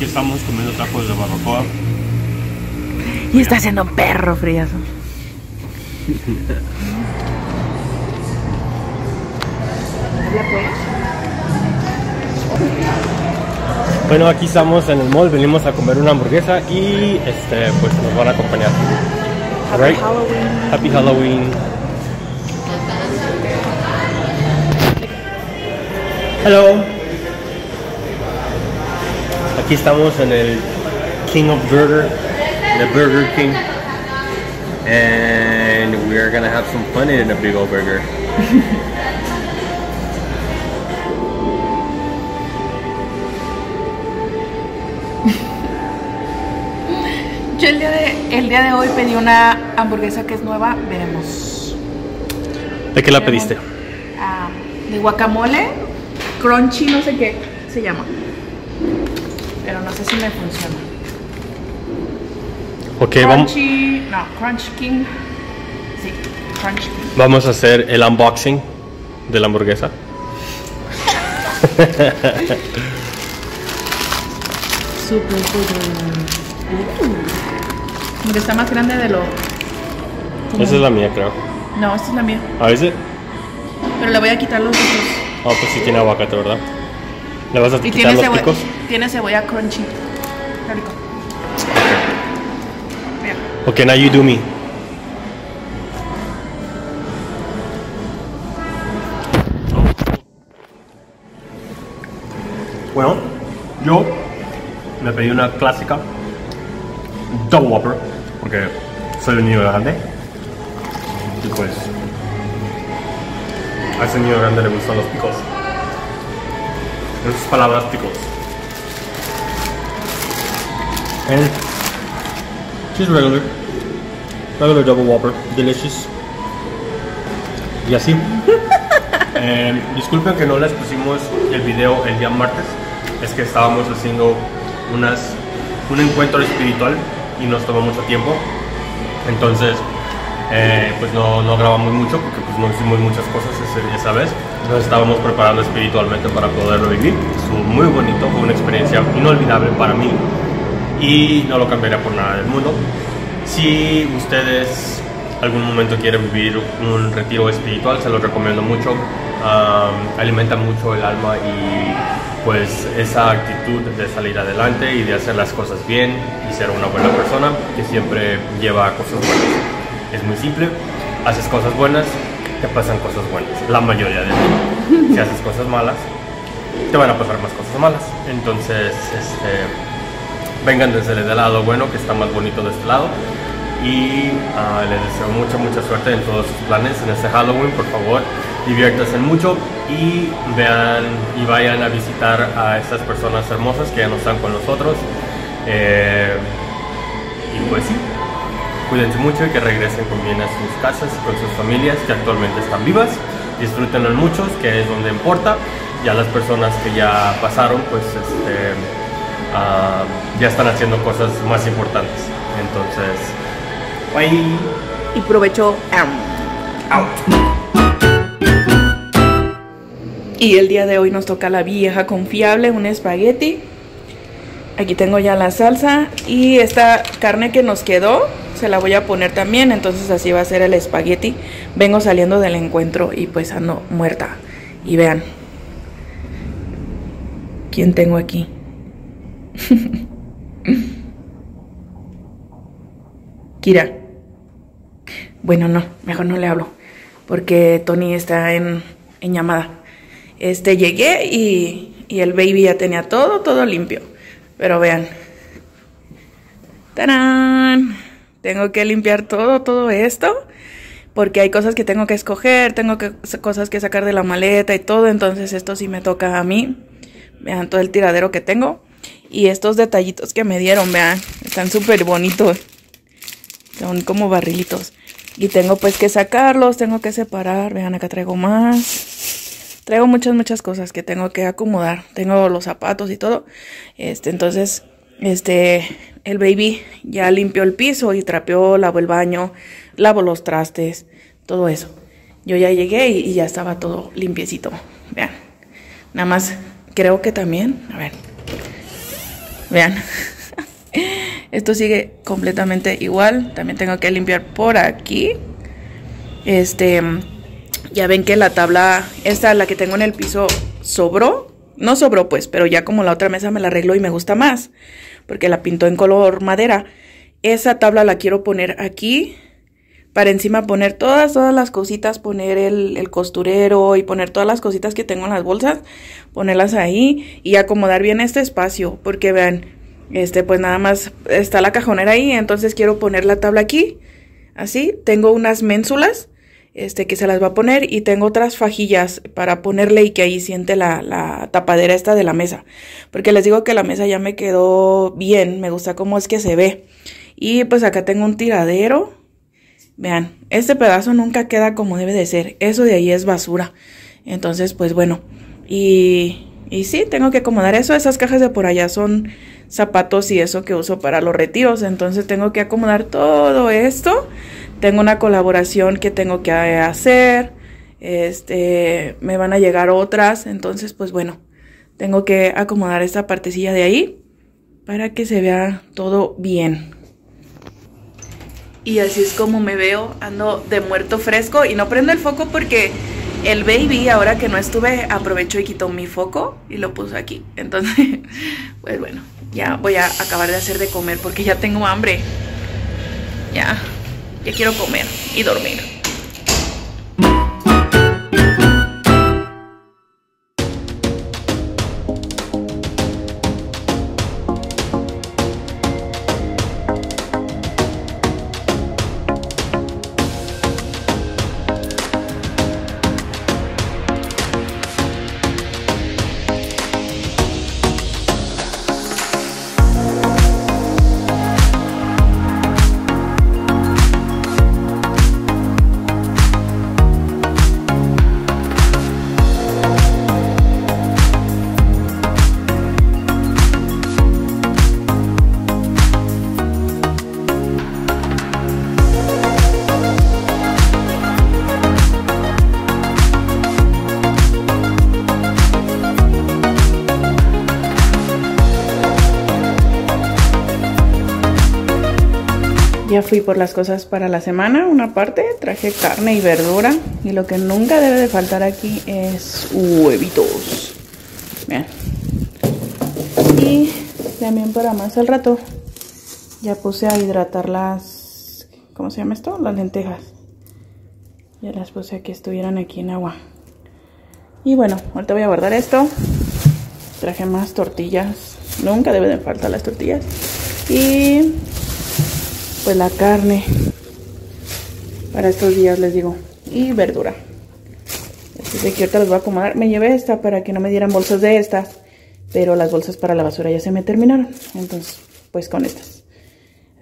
Aquí estamos comiendo tacos de barbacoa. Y está haciendo un perro friazo. Bueno, aquí estamos en el mall, venimos a comer una hamburguesa y pues nos van a acompañar. Happy Halloween. Happy Halloween. Hello. Aquí estamos en el King of Burger, the Burger King, and we are gonna have some fun in a big old burger. Yo el día de hoy pedí una hamburguesa que es nueva, veremos. ¿De qué la pediste? De guacamole, crunchy, no sé qué se llama. Pero no sé si me funciona. Ok, crunchy, vamos. No, Crunch King. Sí, Crunch King. Vamos a hacer el unboxing de la hamburguesa. Súper, súper. Está más grande de lo... ¿Cómo? Esa es la mía, creo. No, esta es la mía. ¿Ah, ese? Pero le voy a quitar los picos. Ah, oh, pues sí tiene aguacate, ¿verdad? ¿Le vas a quitar los picos? Tiene cebolla crunchy. Qué rico. Okay, now you do me. Bueno, yo me pedí una clásica Double Whopper porque soy un niño grande y pues a ese niño grande le gustan los picos. En sus palabras, picos. And she's regular Double Whopper, delicious. Y así. Disculpen que no les pusimos el video el día martes. Es que estábamos haciendo un encuentro espiritual y nos tomó mucho tiempo. Entonces, pues no grabamos mucho porque pues no hicimos muchas cosas esa vez. Nos estábamos preparando espiritualmente para poderlo vivir. Fue muy bonito, fue una experiencia inolvidable para mí y no lo cambiaría por nada del mundo. Si ustedes algún momento quieren vivir un retiro espiritual, se lo recomiendo mucho. Alimenta mucho el alma y pues esa actitud de salir adelante y de hacer las cosas bien y ser una buena persona que siempre lleva a cosas buenas. Es muy simple, haces cosas buenas, te pasan cosas buenas, la mayoría de veces. Si haces cosas malas, te van a pasar más cosas malas. Entonces, vengan desde el lado bueno, que está más bonito de este lado. Y les deseo mucha suerte en todos sus planes en este Halloween. Por favor, diviértanse mucho y vean y vayan a visitar a estas personas hermosas que ya no están con nosotros. Y pues sí, cuídense mucho y que regresen con bien a sus casas, con sus familias que actualmente están vivas. Disfrútenlo mucho, que es donde importa. Ya las personas que ya pasaron, pues ya están haciendo cosas más importantes. Entonces, bye. Y provecho. Y el día de hoy nos toca la vieja confiable, un espagueti. Aquí tengo ya la salsa y esta carne que nos quedó se la voy a poner también. Entonces así va a ser el espagueti. Vengo saliendo del encuentro y pues ando muerta. Y vean quién tengo aquí. Kira. Bueno, no, mejor no le hablo porque Tony está en llamada. Llegué y el baby ya tenía todo limpio. Pero vean. ¡Tarán! Tengo que limpiar todo esto porque hay cosas que tengo que escoger, cosas que sacar de la maleta y todo. Entonces esto sí me toca a mí. Vean todo el tiradero que tengo. Y estos detallitos que me dieron, vean, están súper bonitos. Son como barrilitos. Y tengo pues que sacarlos, tengo que separar. Vean, acá traigo más. Traigo muchas cosas que tengo que acomodar. Tengo los zapatos y todo. Entonces, el baby ya limpió el piso y trapeó, lavó el baño, lavó los trastes, todo eso. Yo ya llegué y ya estaba todo limpiecito. Vean, nada más creo que también, a ver. Vean, esto sigue completamente igual. También tengo que limpiar por aquí. Ya ven que la tabla, esta, la que tengo en el piso, sobró. No sobró pues, pero ya como la otra mesa me la arregló y me gusta más, porque la pintó en color madera. Esa tabla la quiero poner aquí, para encima poner todas las cositas, poner el costurero y poner todas las cositas que tengo en las bolsas, ponerlas ahí y acomodar bien este espacio, porque vean, pues nada más está la cajonera ahí, entonces quiero poner la tabla aquí, así. Tengo unas ménsulas, que se las va a poner, y tengo otras fajillas para ponerle y que ahí siente la tapadera esta de la mesa, porque les digo que la mesa ya me quedó bien, me gusta cómo es que se ve. Y pues acá tengo un tiradero. Vean, este pedazo nunca queda como debe de ser. Eso de ahí es basura. Entonces, pues bueno. Y sí, tengo que acomodar eso. Esas cajas de por allá son zapatos y eso que uso para los retiros. Entonces tengo que acomodar todo esto. Tengo una colaboración que tengo que hacer. Me van a llegar otras. Entonces, pues bueno. Tengo que acomodar esta partecilla de ahí para que se vea todo bien. Y así es como me veo, ando de muerto fresco y no prendo el foco porque el baby, ahora que no estuve, aprovechó y quitó mi foco y lo puso aquí. Entonces, pues bueno, ya voy a acabar de hacer de comer porque ya tengo hambre. Ya quiero comer y dormir. Ya fui por las cosas para la semana, una parte, traje carne y verdura. Y lo que nunca debe de faltar aquí es huevitos. Vean. Y también para más al rato, ya puse a hidratar las... ¿Cómo se llama esto? Las lentejas. Ya las puse a que estuvieran aquí en agua. Y bueno, ahorita voy a guardar esto. Traje más tortillas. Nunca deben de faltar las tortillas. Y... pues la carne para estos días, les digo, y verdura. Así que ahorita las voy a acomodar. Me llevé esta para que no me dieran bolsas de estas, pero las bolsas para la basura ya se me terminaron, entonces pues con estas.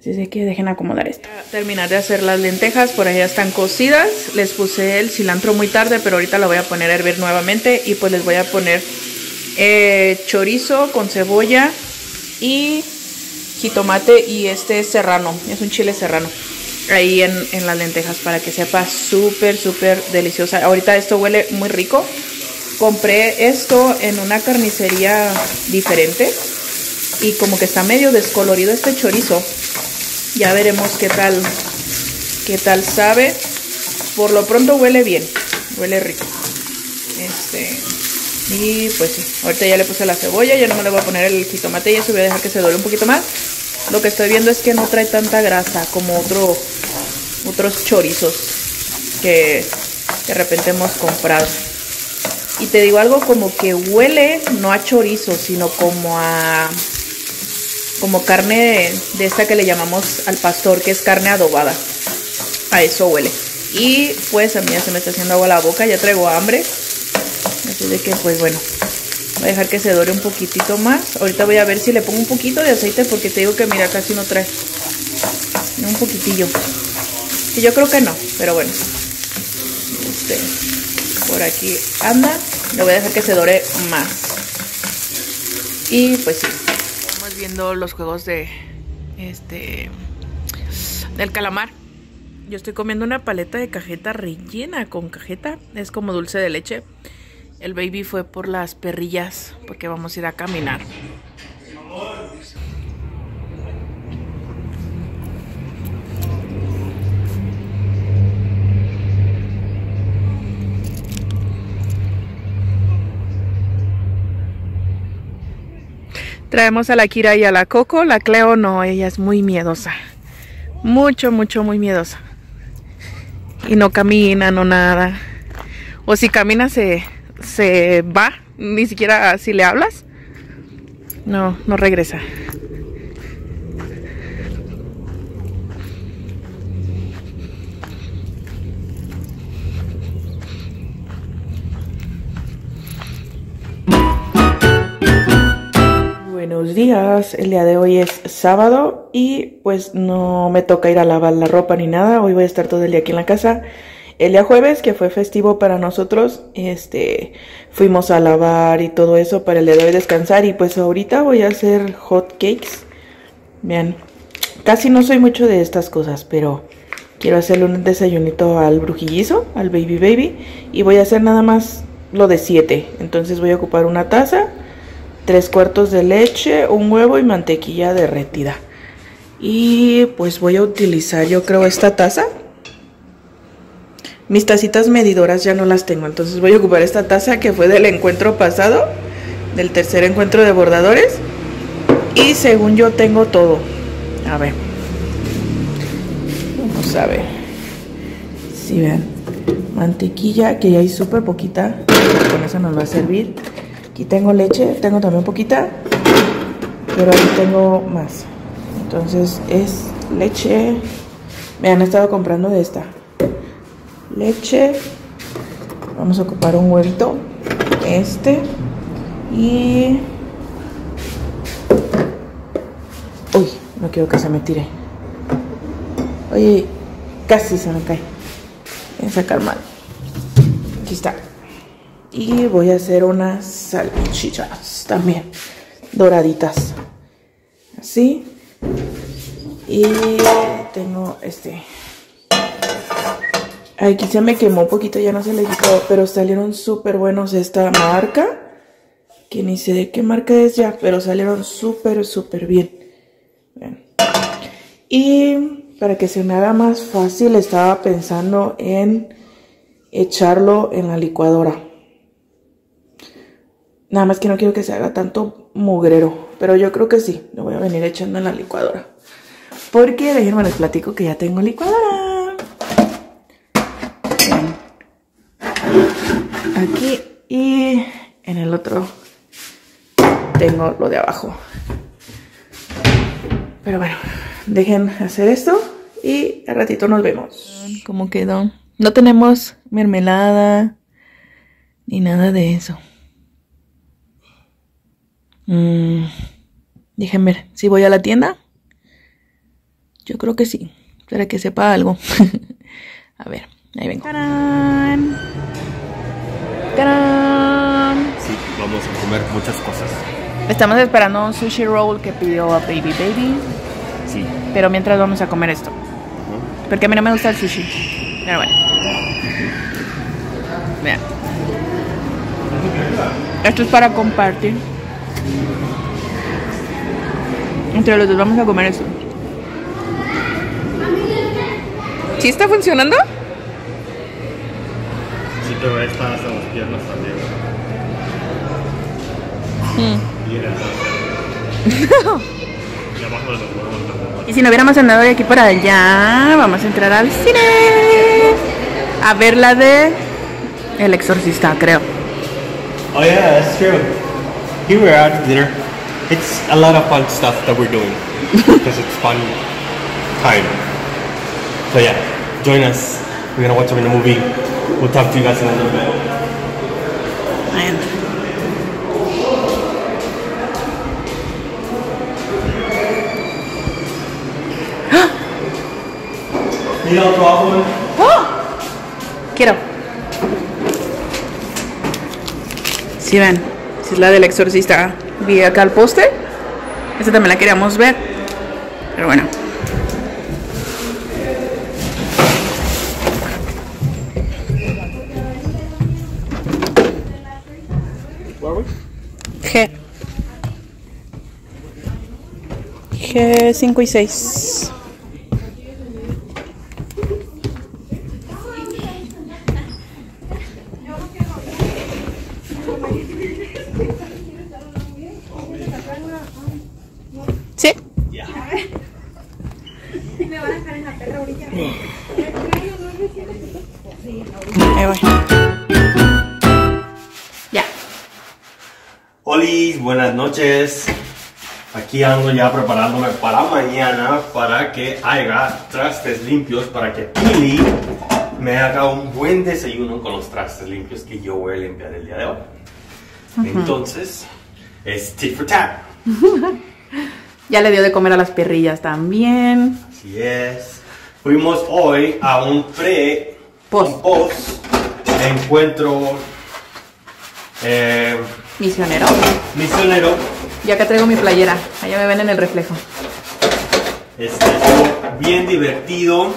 Así que dejen acomodar esto. Voy a terminar de hacer las lentejas, por allá están cocidas. Les puse el cilantro muy tarde, pero ahorita la voy a poner a hervir nuevamente. Y pues les voy a poner chorizo con cebolla y jitomate, y serrano, es un chile serrano, ahí en las lentejas, para que sepa súper, súper deliciosa. Ahorita esto huele muy rico. Compré esto en una carnicería diferente y como que está medio descolorido este chorizo. Ya veremos qué tal sabe. Por lo pronto huele bien, huele rico. Y pues sí, ahorita ya le puse la cebolla, ya no me le voy a poner el jitomate y eso, voy a dejar que se dore un poquito más. Lo que estoy viendo es que no trae tanta grasa como otros chorizos que de repente hemos comprado. Y te digo algo, como que huele no a chorizo, sino como carne de esta que le llamamos al pastor, que es carne adobada. A eso huele. Y pues a mí ya se me está haciendo agua la boca, ya traigo hambre. Así de que pues bueno, voy a dejar que se dore un poquitito más. Ahorita voy a ver si le pongo un poquito de aceite, porque te digo que mira, casi no trae. Un poquitillo. Que yo creo que no, pero bueno. Por aquí anda. Le voy a dejar que se dore más. Y pues sí. Estamos viendo los juegos de del calamar. Yo estoy comiendo una paleta de cajeta rellena con cajeta. Es como dulce de leche. El baby fue por las perrillas porque vamos a ir a caminar. Traemos a la Kira y a la Coco. La Cleo no, ella es muy miedosa. Muy miedosa. Y no camina, no nada. O si camina se va. Ni siquiera si le hablas. No regresa. Buenos días, el día de hoy es sábado y pues no me toca ir a lavar la ropa ni nada. Hoy voy a estar todo el día aquí en la casa. El día jueves, que fue festivo para nosotros, fuimos a lavar y todo eso para el día de hoy descansar. Y pues ahorita voy a hacer hot cakes. Vean, casi no soy mucho de estas cosas, pero quiero hacerle un desayunito al brujillizo, al baby. Y voy a hacer nada más lo de 7. Entonces voy a ocupar una taza, 3 cuartos de leche, un huevo y mantequilla derretida. Y pues voy a utilizar, yo creo, esta taza. Mis tacitas medidoras ya no las tengo, entonces voy a ocupar esta taza que fue del encuentro pasado, del tercer encuentro de bordadores. Y según yo tengo todo. A ver. Vamos a ver. Sí, vean. Mantequilla, que ya hay súper poquita. Con eso nos va a servir. Aquí tengo leche, tengo también poquita. Pero ahí tengo más. Entonces es leche. Me han estado comprando de esta. Leche, vamos a ocupar un huevito, y uy, no quiero que se me tire. Oye, casi se me cae. Voy a sacar mal. Aquí está. Y voy a hacer unas salchichas también, doraditas, así. Y tengo Aquí se me quemó un poquito, ya no se le quitó, pero salieron súper buenos de esta marca. Que ni sé de qué marca es ya, pero salieron súper bien. Y para que se me haga más fácil, estaba pensando en echarlo en la licuadora. Nada más que no quiero que se haga tanto mugrero, pero yo creo que sí, lo voy a venir echando en la licuadora. Porque déjenme les platico que ya tengo licuadora. Aquí, y en el otro tengo lo de abajo. Pero bueno, dejen hacer esto y al ratito nos vemos. ¿Cómo quedó? No tenemos mermelada ni nada de eso. Dejen ver, ¿sí voy a la tienda? Yo creo que sí, para que sepa algo. A ver, ahí vengo. ¡Tarán! ¡Tarán! Sí, vamos a comer muchas cosas. Estamos esperando un sushi roll que pidió a Baby. Sí. Pero mientras vamos a comer esto. Uh-huh. Porque a mí no me gusta el sushi. Pero bueno. Vean. Esto es para compartir. Entre los dos vamos a comer esto. ¿Sí está funcionando? Pero está hasta las piernas también. Y en el trasero. Y abajo de los huevos también. Y si no hubiéramos andado de aquí para allá, vamos a entrar al cine. A ver la de El Exorcista, creo. Oh yeah, that's true. Here we are at dinner. It's a lot of fun stuff that we're doing. Because it's fun time. So yeah, join us. We're gonna watch them in the movie. We'll talk to you guys in a little bit. Need otro agua? Quiero. Sí, ven. Esa es la del Exorcista. Vi acá el póster. Esta también la queríamos ver. Pero bueno. G5 y 6. ¿Sí? Ya. Me van a dejar en la perra ahorita. Ahí voy. Ya. Olis, buenas noches. Aquí ando ya preparándome para mañana para que haga trastes limpios, para que Pily me haga un buen desayuno con los trastes limpios que yo voy a limpiar el día de hoy. Entonces, es tit for tat. Ya le dio de comer a las perrillas también. Así es. Fuimos hoy a un post encuentro misionero. Misionero. Y acá traigo mi playera. Allá me ven en el reflejo. Este es bien divertido.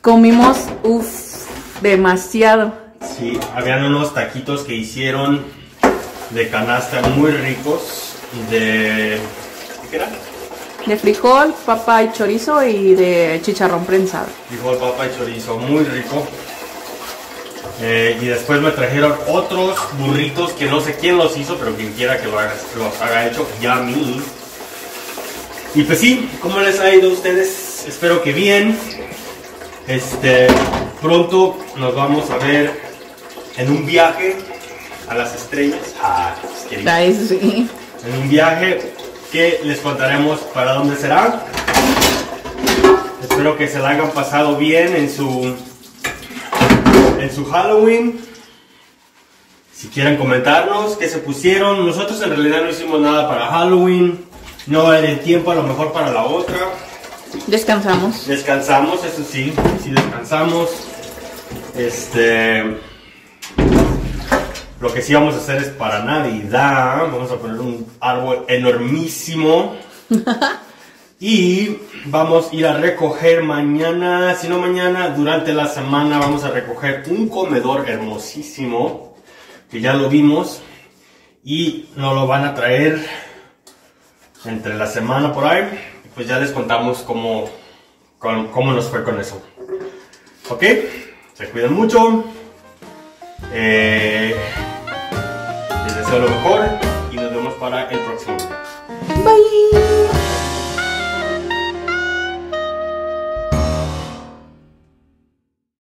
Comimos, uff, demasiado. Sí, habían unos taquitos que hicieron de canasta muy ricos. De... ¿qué era? De frijol, papa y chorizo y de chicharrón prensado. Frijol, papa y chorizo, muy rico. Y después me trajeron otros burritos que no sé quién los hizo, pero quien quiera que los haga hecho, yummy. Y pues sí, ¿cómo les ha ido a ustedes? Espero que bien. Pronto nos vamos a ver en un viaje a las estrellas. Ah, es sí. En un viaje que les contaremos para dónde será. Espero que se la hayan pasado bien en su Halloween. Si quieren comentarnos qué se pusieron. Nosotros en realidad no hicimos nada para Halloween. No era el tiempo, a lo mejor para la otra. Descansamos. Descansamos, eso sí. Sí descansamos. Lo que sí vamos a hacer es para Navidad. Vamos a poner un árbol enormísimo. Y vamos a ir a recoger mañana, si no mañana, durante la semana vamos a recoger un comedor hermosísimo, que ya lo vimos, y nos lo van a traer entre la semana por ahí. Pues ya les contamos cómo nos fue con eso. Ok, se cuidan mucho. Les deseo lo mejor y nos vemos para el próximo video. Bye.